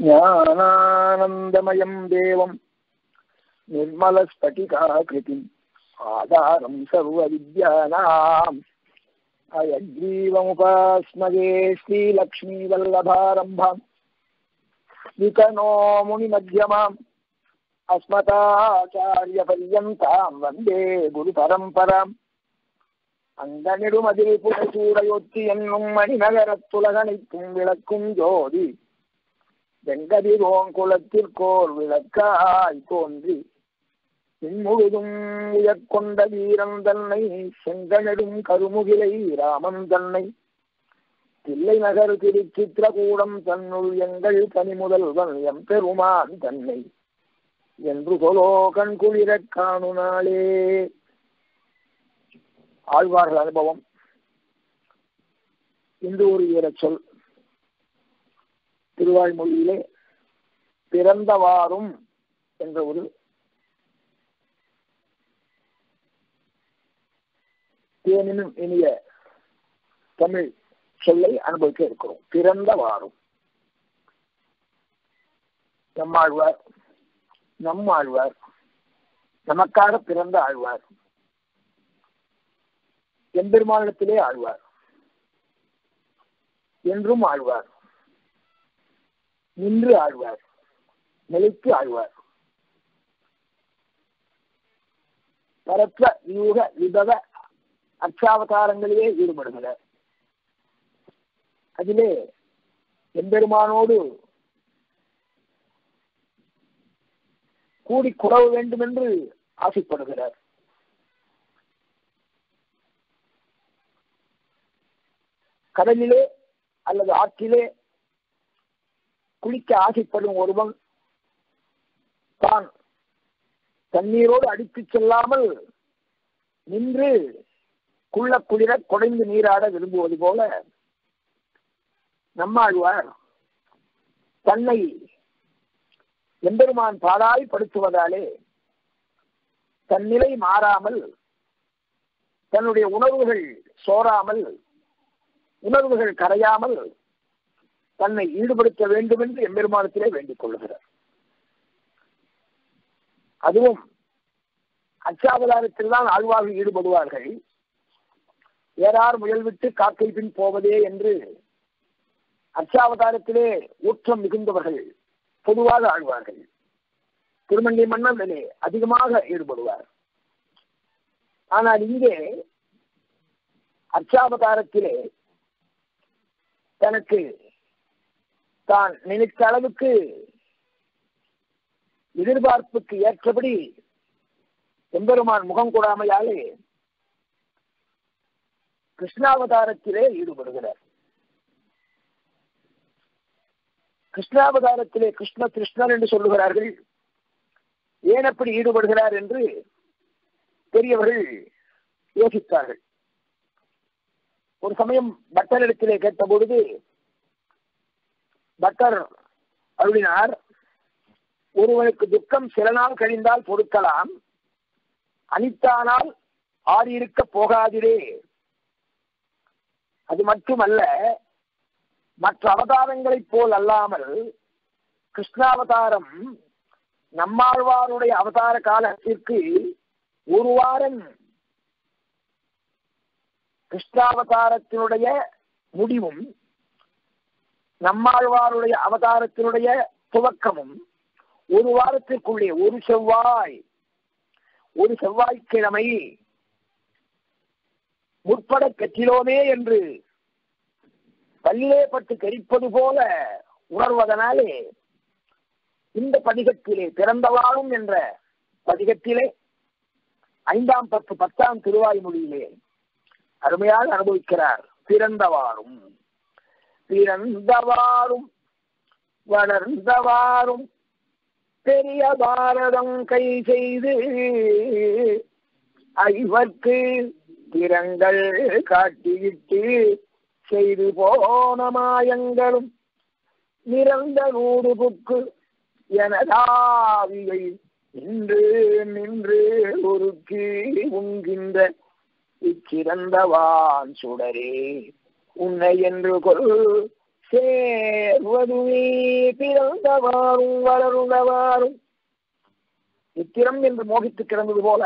ज्ञानानन्दमयं देवं निर्मलस्फटिकाकृतिम् आधारं सर्वविद्यानां हयग्रीवमुपास्महे श्रीलक्ष्मीवल्लभारम्भाम् वितनो मुनिमध्यमाम् अस्मदाचार्यपर्यन्तां वन्दे गुरुपरम्पराम् அங்கனிடுமதிரிபுரசூடயொத்தியென்னும் மணிநகரத்துலகனைக்கும் விளக்கும் ஜோதி வெங்கதிரோங்குலத்திற்கோர் விளக்காய் தோன்றி இன்முழுதும் உயர்கொண்ட வீரன் தன்னை செங்கனெடும் கருமுகிலை ராமன் தன்னை தில்லை நகர் திருச்சித்திரகூடம் தன்னுள் எங்கள் கனிமுதல்வன் எம் பெருமான் தன்னை என்று கொலோ கண்குளிரக் காணு நாளே. ஆழ்வார்கள் அனுபவம் இன்று ஒரு ஈரச்சொல் திருவாய்மொழியிலே பிறந்தவாறும் என்ற ஒரு தேனினும் இனிய தமிழ் சொல்லை அனுபவிக்க இருக்கிறோம். பிறந்தவாறும் நம்மாழ்வார் நம்மாழ்வார் நமக்காக பிறந்த ஆழ்வார் எம்பெருமானிடத்திலே ஆழ்வார் என்றும் ஆழ்வார் நின்று ஆழ்வார் நிலைத்து ஆழ்வார் பரத்வ வியூக விபவ அச்சாவதாரங்களிலே ஈடுபடுகிறார். அதிலே எம்பெருமானோடு கூடி குறவ வேண்டும் என்று ஆசைப்படுகிறார். கடலிலே அல்லது ஆற்றிலே குளிக்க ஆசைப்படும் ஒருவன் தான் தண்ணீரோடு அடித்துச் செல்லாமல் நின்று குள்ள குளிர குடைந்து நீராட விரும்புவது போல நம்மாழ்வார் தன்னை எம்பெருமான் பாராய் படுத்துவதாலே தன்னிலை மாறாமல் தன்னுடைய உணர்வுகள் சோறாமல் உணர்வுகள் கரையாமல் தன்னை ஈடுபடுத்த வேண்டும் என்று எம்பெருமானத்திலே வேண்டிக் கொள்கிறார். அதுவும் அச்சாவதாரத்தில் தான் ஆழ்வார்கள் ஈடுபடுவார்கள். ஏறார் முயல்விட்டு காக்கை பின் போவதே என்று அச்சாவதாரத்திலே ஊற்றம் மிகுந்தவர்கள் பொதுவாக ஆழ்வார்கள். திருமங்கை மன்னனிலே அதிகமாக ஈடுபடுவார். ஆனால் இங்கே அச்சாவதாரத்திலே தனக்கு தான் நினைத்த அளவுக்கு எதிர்பார்ப்புக்கு ஏற்றபடி எம்பெருமான் முகம் கூடாமையாலே கிருஷ்ணாவதாரத்திலே ஈடுபடுகிறார். கிருஷ்ணாவதாரத்திலே கிருஷ்ண கிருஷ்ணன் என்று சொல்லுகிறார்கள். ஏன் அப்படி ஈடுபடுகிறார் என்று பெரியவர்கள் யோசித்தார்கள். ஒரு சமயம் பட்டரிடத்திலே கேட்ட பொழுது பட்டர் அருளினார், ஒருவனுக்கு துக்கம் சில நாள் கழிந்தால் பொறுக்கலாம், அனித்தானால் ஆறியிருக்க போகாதிரே. அது மட்டுமல்ல, மற்ற அவதாரங்களைப் போல் அல்லாமல் கிருஷ்ணாவதாரம் நம்மாழ்வாருடைய அவதார காலத்திற்கு ஒரு வாரம் கிருஷ்ணாவதாரத்தினுடைய முடிவும் நம்மாழ்வாருடைய அவதாரத்தினுடைய துவக்கமும் ஒரு வாரத்திற்குள்ளே ஒரு செவ்வாய்க்கிழமை முற்பட கற்றிலோமே என்று பல்லிலே பட்டு கரிப்பது போல உணர்வதனாலே இந்த பதிகத்திலே பிறந்தவாறும் என்ற பதிகத்திலே 5-10 திருவாய்மொழியிலே அருமையாக அனுபவிக்கிறார். பிறந்தவாறும் பிறந்தவாறும் வளர்ந்தவாறும் பெரிய பாரதம் கை செய்து ஐவர்க்கு திறங்கள் காட்டிவிட்டு செய்து போன மாயங்களும் நிறந்த நூறு புக்கு எனதாவியை நின்று நின்று உருக்கி உங்கின்ற இச்சிறந்தவான் சுடரே உன்னை என்று கொள் சேருவதுவே பிறந்தவாறும் வளர்ந்தவாறும். நித்திரம் என்று மோகித்து கிடந்தது போல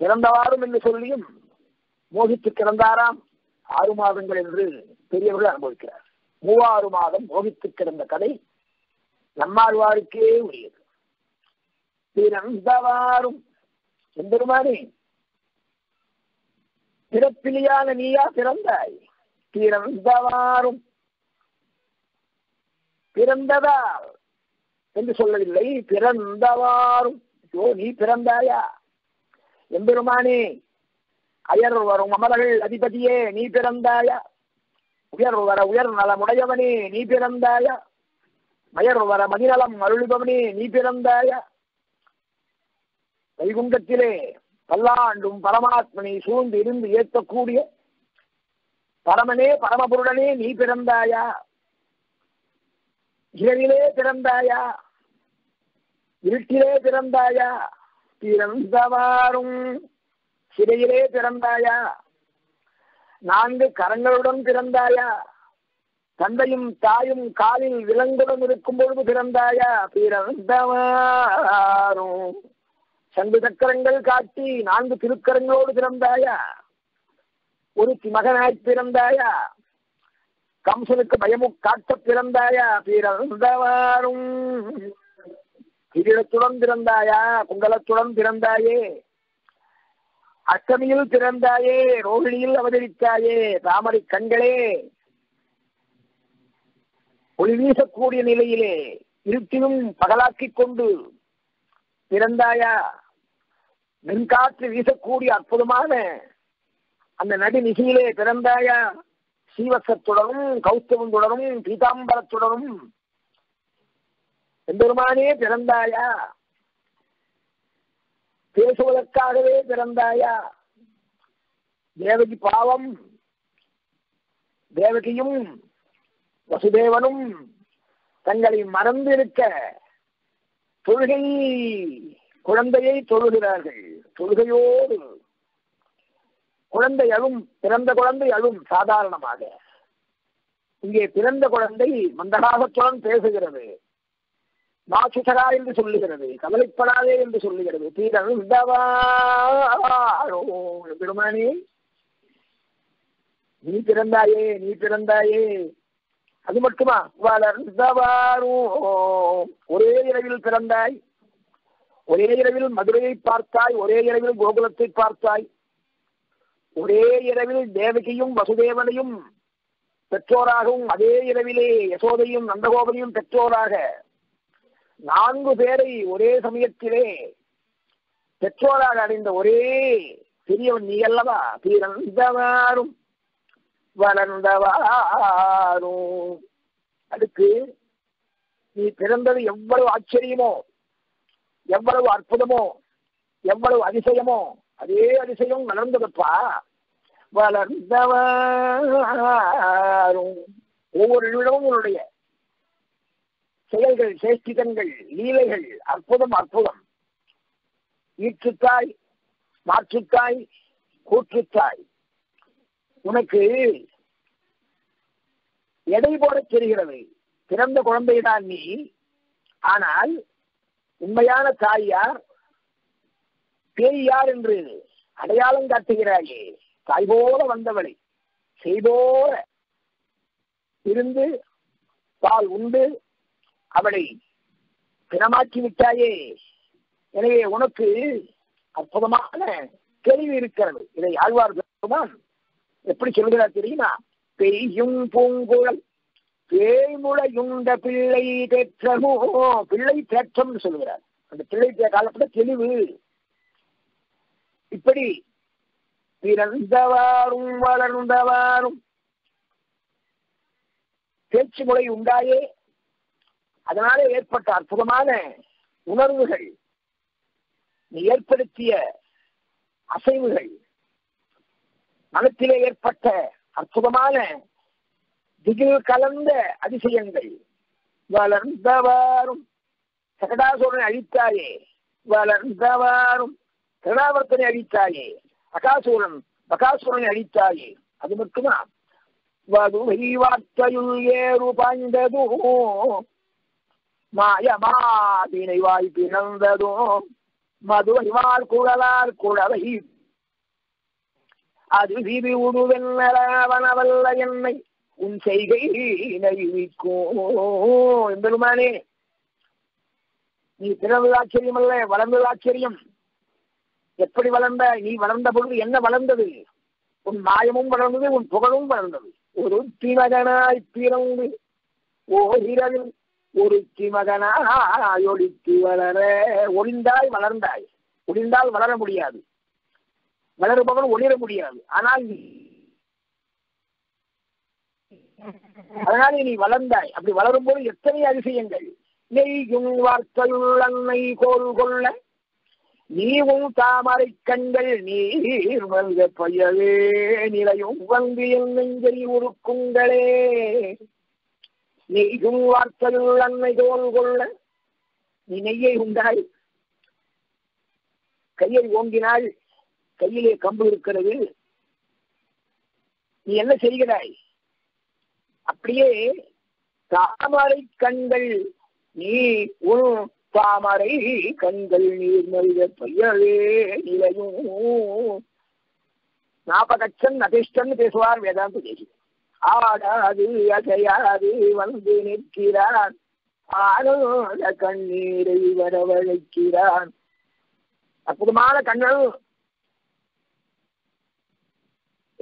பிறந்தவாறும் என்று சொல்லியும் மோகித்து கிடந்தாராம். 6 மாதங்கள் என்று பெரியவர்கள் அனுபவிக்கிறார். 36 மாதம் மோகித்து கிடந்த கதை நம்மாழ்வாருக்கே உரியது. பிறந்தவாறும் எம்பெருமானே பிறப்பிலியான நீயா பிறந்தாய். பிறந்தவாறும் பிறந்ததால் என்று சொல்லவில்லை, பிறந்தவாறும். ஓ, நீ பிறந்தாயா எம்பெருமானே, அயர் வரும் அமரர்கள் அதிபதியே நீ பிறந்தாயா, உயர் வர உயர் நலமுடையவனே நீ பிறந்தாயா, மயர் வர மதிநலம் அருள்பவனே நீ பிறந்தாயா, வைகுண்டத்திலே பல்லாண்டும் பரமாத்மனை சூழ்ந்து இருந்து ஏற்றக்கூடிய பரமனே பரமபுருடனே நீ பிறந்தாயா, இரவிலே பிறந்தாயா, இருட்டிலே பிறந்தாயா, பிறந்தவாறும் சிறையிலே பிறந்தாயா, 4 கரங்களுடன் பிறந்தாயா, தந்தையும் தாயும் காலில் விலங்குடன் இருக்கும் பொழுது பிறந்தாயா, பிறந்தவாறும் சங்கு சக்கரங்கள் காட்டி 4 திருக்கரங்களோடு பிறந்தாயா, ஒரு மகனாய் பிறந்தாயா, கம்சனுக்கு பயமும் காட்ட பிறந்தாயா, பிறந்தவாறும் கிரீடத்துடன் பிறந்தாயா, குங்கலத்துடன் பிறந்தாயே, அஷ்டமியில் பிறந்தாயே, ரோகிணியில் அவதரித்தாயே, தாமரை கண்களே ஒளி வீசக்கூடிய நிலையிலே இருட்டிலும் பகலாக்கிக் கொண்டு பிறந்தாயா, மின்காற்று வீசக்கூடிய அற்புதமான அந்த நடுநிசியிலே பிறந்தாயா, சீவசத்துடனும் கௌஸ்தவத்துடனும் பீதாம்பரத்துடனும் எம்பெருமானே பிறந்தாயா, பேசுவதற்காகவே பிறந்தாயா, தேவகி பாவம் தேவகியும் வசுதேவனும் தங்களை மறந்திருக்க தொழுகை குழந்தையை தொழுகிறார்கள். தொழுகையோடு குழந்தை அழும், பிறந்த குழந்தை அழும் சாதாரணமாக. இங்கே பிறந்த குழந்தை மந்தகாகத்துடன் பேசுகிறது, மாசுசரா என்று சொல்லுகிறது, கவலைப்படாதே என்று சொல்லுகிறது. பெருமானே நீ பிறந்தாயே, நீ பிறந்தாயே. அது மட்டுமா, வளர்ந்தவாறும் ஒரே இரவில் பிறந்தாய், ஒரே இரவில் மதுரையை பார்த்தாய், ஒரே இரவில் கோகுலத்தை பார்த்தாய், ஒரே இரவில் தேவகியும் வசுதேவனையும் பெற்றோராகவும் அதே இரவிலே யசோதையும் நந்தகோபனையும் பெற்றோராக 4 பேரை ஒரே சமயத்திலே பெற்றோராக அடைந்த ஒரே பெரியவன் நீ அல்லவா. பிறந்தவாறும் வளர்ந்தவாறும், அதுக்கு நீ பிறந்தது எவ்வளவு ஆச்சரியமோ, எவ்வளவு அற்புதமோ, எவ்வளவு அதிசயமோ, அதே அதிசயம் வளர்ந்ததப்பா. வளர்ந்தவாறும் ஒவ்வொரு நிமிடமும் உன்னுடைய செயல்கள், சேஷ்டிதங்கள், லீலைகள் அற்புதம் அற்புதம். ஈற்றுத்தாய், மாற்றுத்தாய், கூற்றுத்தாய். உனக்கு எடை போட தெரிகிறது, பிறந்த குழந்தைதான் நீ. ஆனால் உண்மையான தாய் யார், பேய் யார் என்று அடையாளம் காட்டுகிறாயே. தாய் போல வந்தவளை செய்தோல இருந்து பால் உண்டு அவளை பிணமாக்கி விட்டாயே. எனவே உனக்கு அற்புதமான கேள்வி இருக்கிறது. இதை ஆழ்வார்கள் எப்படி சொல்கிறார் தெரியுமா? பெய்யும் பூங்குழல் பேய்முளையுண்ட பிள்ளை தேற்றமோ, பிள்ளை தேற்றம் சொல்கிறார். அந்த பிள்ளை காலப்பட்ட தெளிவு இப்படி. பிறந்தவாறும் வளர்ந்தவாறும் பேச்சு முறை உண்டாயே, அதனாலே ஏற்பட்ட அற்புதமான உணர்வுகள், நீ ஏற்படுத்திய அசைவுகள், மனத்திலே ஏற்பட்ட அற்புதமான திகில் கலந்த அதிசயங்கள். வளர்ந்தவாறும் சகடாசுரனை அழித்தாயே, வளர்ந்தவாறும் சகடாவர்த்தனை அழித்தாயே, அகாசுரன் பகாசுரனை அழித்தாயே. அது மட்டுமா, மாயமாதினை வாய் பிறந்ததும் மதுவார் குழலார் குழவை அது விதி உடுவென்னவல்ல என்னை உன் செய்கை நவிக்கும் எம்பெருமானே, நீ பிறந்தது ஆச்சரியம் அல்ல, வளர்ந்தது ஆச்சரியம். எப்படி வளர்ந்த? நீ வளர்ந்த பொழுது என்ன வளர்ந்தது? உன் மாயமும் வளர்ந்தது, உன் புகழும் வளர்ந்தது. ஒரு திமகனாய் பிறந்து ஓரிரவில் ஒரு திமகனாய் ஒளித்து வளர ஒளிந்தாய் வளர்ந்தாய். ஒளிந்தால் வளர முடியாது, வளருபவன் ஒளிர முடியாது. ஆனால் அதனாலே நீ வளர்ந்தாய். அப்படி வளரும் போது எத்தனை அதிசயங்கள்! நெய்யும் வார்த்தையுள்ளன்னை கோல் கொள்ள நீவும் தாமரை கண்கள் நீர் வந்த பையவே நிலையும் வந்து என் நெஞ்சை உருக்குங்களே. நெய்யும் வார்த்தையுள்ளன்னை கோல் கொள்ள நீ நெய்யை உண்டாய், கையை ஓங்கினாள், கையிலே கம்பு இருக்கிறது. நீ என்ன செய்கிறாய்? அப்படியே தாமரை கண்கள் நீ உன் தாமரை கண்கள் நீர் மல்க பையவே நிலையும். நாபகச்சன் அதிஷ்டன் பேசுவார் வேதாந்த தேசி. ஆடாது அசையாது வந்து நிற்கிறான், ஆனந்த கண்ணீரை வரவழைக்கிறான். அற்புதமான கண்ணன்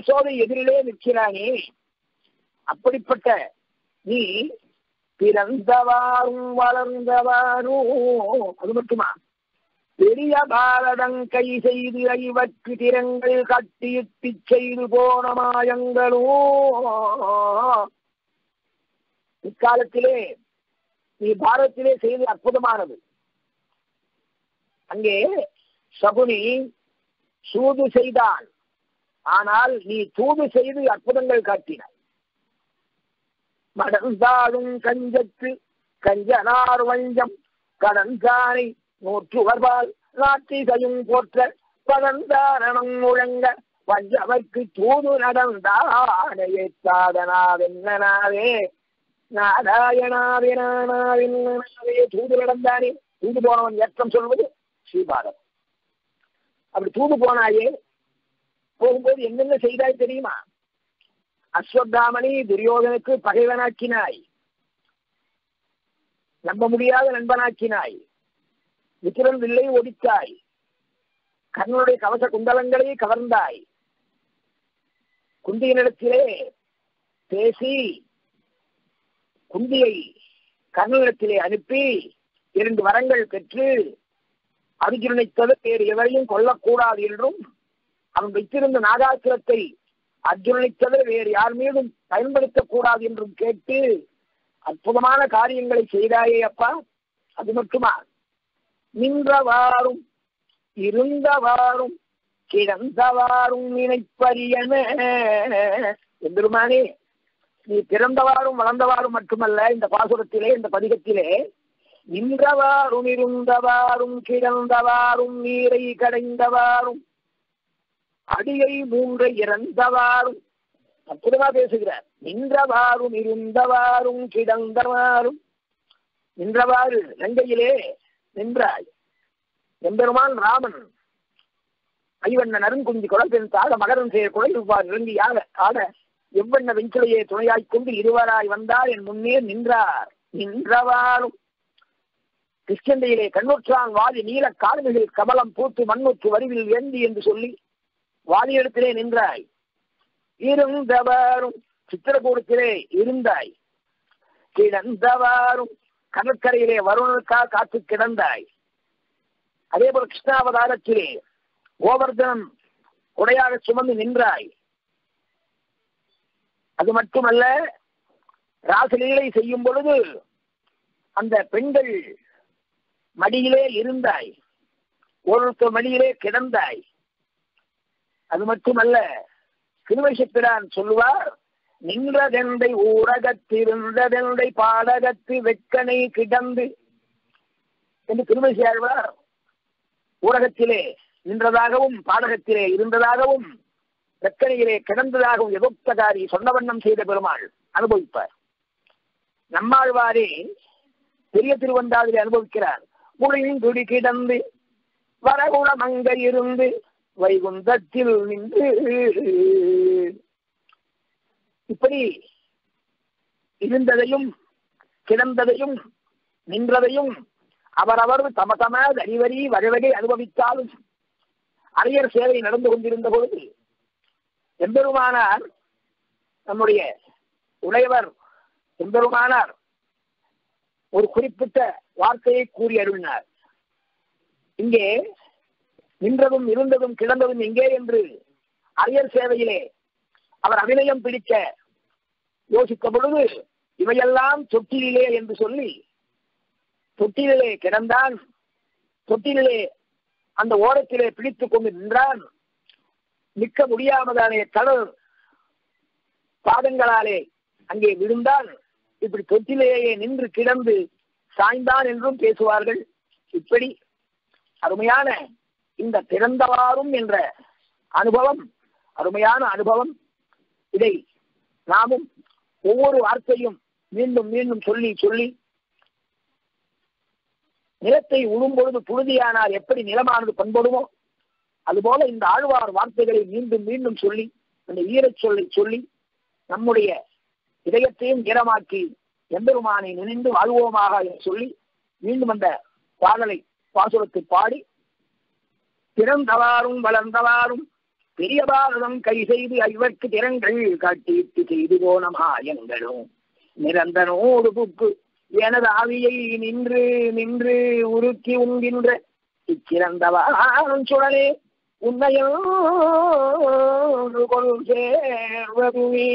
யசோதை எதிரிலே நிற்கிறானே, அப்படிப்பட்ட நீ பிறந்தவாறும் வளர்ந்தவாறும். அது மட்டுமா? பெரிய பாரதங் கை செய்து ஐவற்று திறங்கள் கட்டியிட்டு செய்து போன மாயங்களும் இக்காலத்திலே நீ பாரதத்திலே செய்து அற்புதமானது. அங்கே சகுனி சூது செய்தான், ஆனால் நீ தூது செய்து அற்புதங்கள் காட்டினாய். மடந்தாலும் கஞ்சத்து கஞ்சனார் வஞ்சம் கடந்தானை நூற்றுவர்பால் நாட்டிசையும் போற்ற பதந்தாரணம் முழங்க வஞ்சவர்க்கு தூது நடந்தானையே சாதனாவென்னனாவே நாராயணாவெனானாவென்னனாவே தூது நடந்தானே. தூது போனவன் ஏற்றம் சொல்வது ஸ்ரீபாதம். அப்படி தூது போனாயே, போகும்போது என்னென்ன செய்தாய் தெரியுமா? அஸ்வத்தாமனை துரியோதனுக்கு பகைவனாக்கினாய், நம்ப முடியாத நண்பனாக்கினாய். விக்கிரம் வில்லை ஒடித்தாய், கர்ணனுடைய கவச குண்டலங்களை கவர்ந்தாய். குந்தியினிடத்திலே பேசி குந்தியை கர்ணனிடத்திலே அனுப்பி இரண்டு வரங்கள் பெற்று அர்ஜுனனை தவிர வேறு எவரையும் கொல்லக்கூடாது என்றும், அவன் வைத்திருந்த நாகாசுரத்தை அர்ஜுனனை தவிர வேறு யார் மீதும் பயன்படுத்தக்கூடாது என்றும் கேட்டு அற்புதமான காரியங்களை செய்தாயே அப்பா. அது மட்டுமா? நின்றவாறும் இருந்தவாறும் கிடந்தவாறும் நினைப்பரியன. எம்பெருமானே, நீ பிறந்தவாறும் வளர்ந்தவாறும் மட்டுமல்ல, இந்த பாசுரத்திலே இந்த பதிகத்திலே நின்றவாறும் இருந்தவாறும் கிடந்தவாறும் நீரை கடைந்தவாறும் அடியை மூன்றை இறந்தவாறும் அற்புதமா பேசுகிறார். நின்றவாறும் இருந்தவாறும் கிடந்தவாறும். நின்றவாறு லங்கையிலே நின்றாய். எம்பெருமான் ராமன் ஐவண்ண நருங்குஞ்சி குழல் பெண் தாழ மகரன் செய்ய குழல் இவ்வாறு இறங்கி யார ஆட எவ்வண்ண வெஞ்சிலையை துணையாய்க் கொண்டு இருவராய் வந்தார், என் முன்னே நின்றார். நின்றவாறும் கிருஷ்ணந்தையிலே கண்ணுற்றான் வாதி நீல காடுமிகள் கமலம் பூத்து மண்ணுற்று வரிவில் ஏந்தி என்று சொல்லி வாலியிடத்திலே நின்றாய். இருந்தவாறும் சித்திரகூடத்திலே இருந்தாய். கிடந்தவாறும் கடற்கரையிலே வருணனுக்காக காத்து கிடந்தாய். அதே போல கிருஷ்ணாவதாரத்திலே கோவர்தனம் கொடையாக சுமந்து நின்றாய். அது மட்டுமல்ல, ராசலீலை செய்யும் பொழுது அந்த பெண்கள் மடியிலே இருந்தாய், ஒருத்தர் மடியிலே கிடந்தாய். அது மட்டுமல்ல, திருவசிப்பிரான் சொல்லுவார், நின்றதெந்தை ஊரகத்திருந்ததெந்தை பாடகத்து வெட்கனை கிடந்து என்று திருவசியாழ்வார். ஊரகத்திலே நின்றதாகவும் பாடகத்திலே இருந்ததாகவும் பிரச்சனையிலே கிடந்ததாகவும் எதோக்தகாரி சொன்ன வண்ணம் செய்த பெருமாள் அனுபவிப்பார். நம்மாழ்வாரே பெரிய திருவந்தாதிலே அனுபவிக்கிறார். முளையின் துடி கிடந்து வரகுணமங்க இருந்து வைகுந்தத்தில் நின்று, இப்படி இருந்ததையும் கிடந்ததையும் நின்றதையும் அவரவர் தமதம அறிவறி வழிவகை அனுபவித்தாலும் அரியர் சேவை நடந்து கொண்டிருந்த பொழுது எம்பெருமானார், நம்முடைய உடையவர் எம்பெருமானார் ஒரு குறிப்பிட்ட வார்த்தையை கூறி அருளினார். இங்கே நின்றதும் இருந்ததும் கிடந்ததும் எங்கே என்று அரியர் சேவையிலே அவர் அபிநயம் பிடிக்க யோசித்த பொழுது இவையெல்லாம் தொட்டிலே என்று சொல்லி தொட்டிலே கிடந்தான், தொட்டிலே அந்த ஓரத்திலே பிடித்துக் கொண்டு நின்றான். நிற்க முடியாமதானே கடல் பாதங்களாலே அங்கே விழுந்தான். இப்படி தொட்டிலேயே நின்று கிடந்து சாய்ந்தான் என்றும் பேசுவார்கள். இப்படி அருமையான இந்த பிறந்தவாறும் என்ற அனுபவம் அருமையான அனுபவம். இதை நாமும் ஒவ்வொரு வார்த்தையும் மீண்டும் மீண்டும் சொல்லி சொல்லி நிலத்தை உழும் பொழுது புழுதியானால் எப்படி நிலமானது பண்படுமோ அதுபோல இந்த ஆழ்வார் வார்த்தைகளை மீண்டும் மீண்டும் சொல்லி அந்த ஈரச் சொல்லை சொல்லி நம்முடைய இதயத்தையும் ஈரமாக்கி எம்பெருமானை நினைந்து வாழ்வோமாக என்று சொல்லி மீண்டும் அந்த பாடலை பாசுரத்தை பாடி பிறந்தவாறும் வளர்ந்தவாறும் பெரிய பாரதம் கை செய்து ஐவர்க்கு திறங்கள் காட்டி செய்து போனமாயங்களும் நிரந்தனோடு புக்கு எனது ஆவியை நின்று நின்று உருக்கி உண்கின்ற இச்சிறந்தவாறும் சுழலே உன்னையோடு கொள் சேர்வதுவே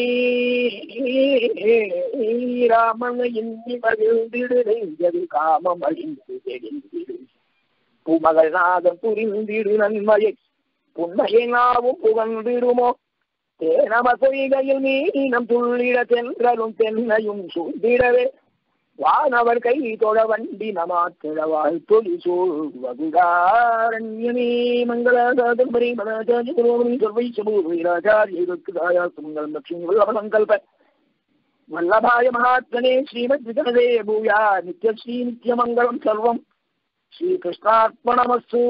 ராமனை இன்னி மகிழ்ந்திடு நெஞ்சது காமம் அழிந்து தெளிந்திடு புமகள் நாதம் புரிந்திடு நன்மையை புன்மையை நாவும் புகழ்ந்திடுமோ தேனமசைகையில் மீனம் துள்ளிட தென்றலும் தென்னையும் சூழ்ந்திடவே வானவர் கை தொழ வண்டி நமாத்திழவாய் தொழி சூழ்வகுதாரண்யமே மங்களாதாதிபரி மனாச்சாரிய குரோமணி சொல்வை சமூகராஜாரிய இருக்குதாயா சுமங்கல் லட்சுமி வல்லபசங்கல்ப வல்லபாய மகாத்மனே ஸ்ரீமத் விதனதே பூயா நித்யஸ்ரீ நித்யமங்கலம் சர்வம் ஸ்ரீகிருஷ்ணாத்மனமஸ்து.